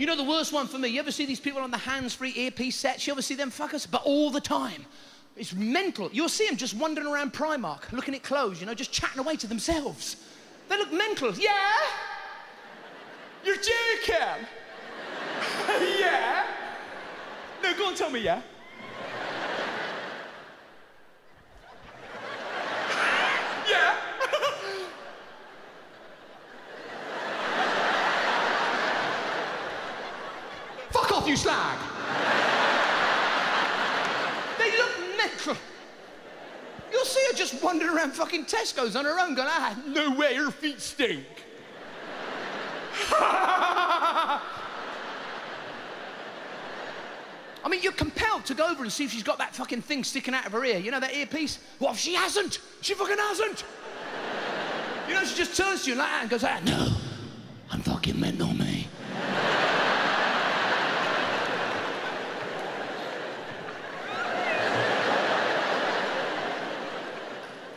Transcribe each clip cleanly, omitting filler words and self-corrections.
You know the worst one for me? You ever see these people on the hands-free earpiece sets? You ever see them fuckers? But all the time. It's mental. You'll see them just wandering around Primark, looking at clothes, you know, just chatting away to themselves. They look mental. Yeah? You're joking. Yeah? No, go and tell me, yeah? Yeah? Fuck off, you slag! They look mental. You'll see her just wandering around fucking Tesco's on her own going, ah, no way, her feet stink. I mean, you're compelled to go over and see if she's got that fucking thing sticking out of her ear. You know, that earpiece? What if she hasn't? She fucking hasn't! You know, she just turns to you like that and goes, ah, no, I'm fucking mental, mate.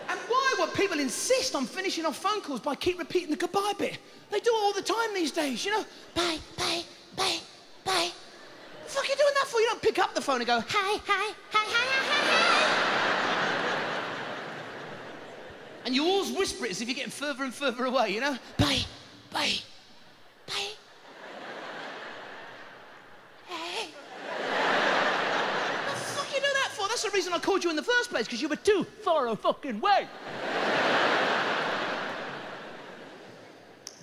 And why would people insist on finishing off phone calls by keep repeating the goodbye bit? They do it all the time these days, you know? Bye, bye, bye, bye. What the fuck are you doing that for? You don't pick up the phone and go, hi, hi, hi, hi, hi, hi, and you always whisper it as if you're getting further and further away, you know? Bye, bye, bye. Hey. What the fuck you do that for? That's the reason I called you in the first place, because you were too far a fucking way.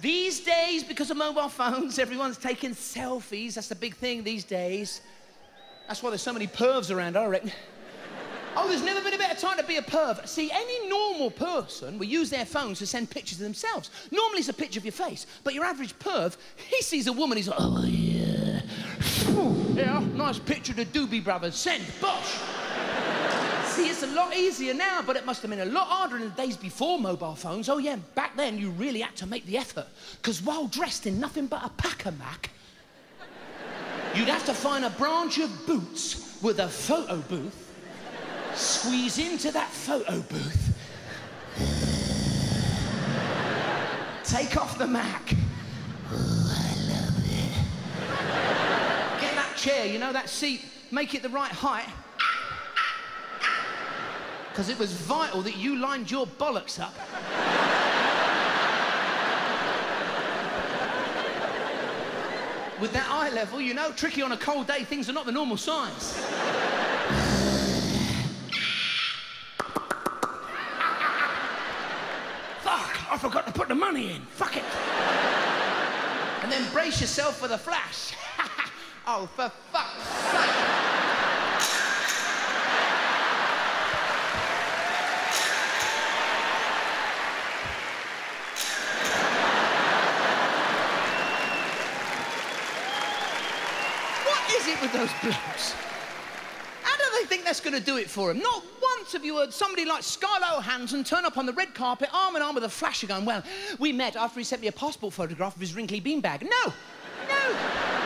These days, because of mobile phones, everyone's taking selfies. That's the big thing these days. That's why there's so many pervs around, I reckon. Oh, there's never been a better time to be a perv. See, any normal person will use their phones to send pictures of themselves. Normally, it's a picture of your face, but your average perv, he sees a woman, he's like, oh, yeah. Yeah, nice picture of the Doobie Brothers. Send, bosh. See, it's a lot easier now, but it must have been a lot harder in the days before mobile phones. Oh, yeah, back then you really had to make the effort, because while dressed in nothing but a pack-a-mac, you'd have to find a branch of Boots with a photo booth, squeeze into that photo booth, take off the Mac. Oh, I love it. Get that chair, you know, that seat, make it the right height, because it was vital that you lined your bollocks up. With that eye level, you know, tricky on a cold day, things are not the normal size. Fuck, I forgot to put the money in, fuck it. And then brace yourself for the flash. Oh, for fuck's sake. With those blokes. How do they think that's going to do it for him? Not once have you heard somebody like Scarlett Johansson turn up on the red carpet arm in arm with a flasher going, well, we met after he sent me a passport photograph of his wrinkly beanbag. No! No!